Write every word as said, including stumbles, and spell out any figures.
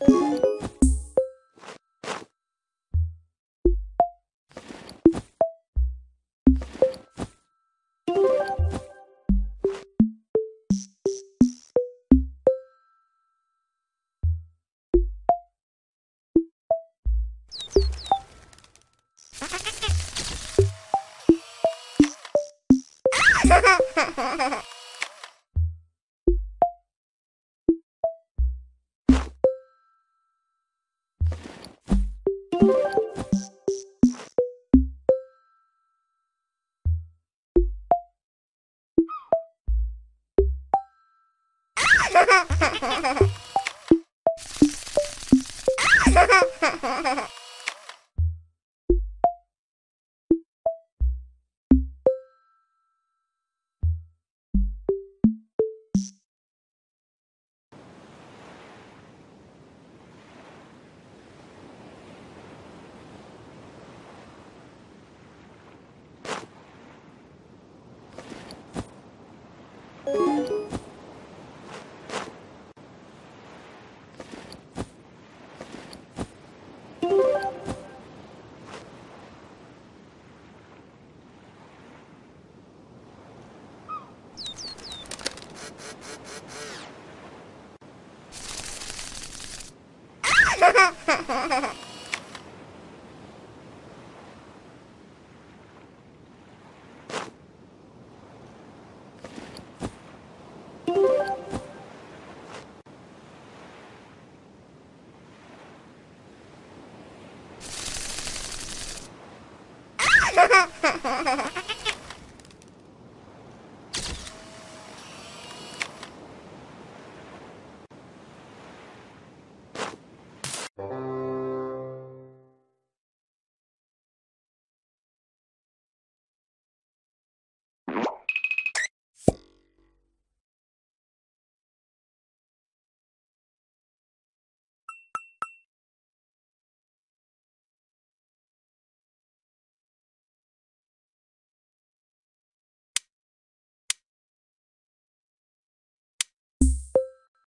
Ha ha ha ha ha.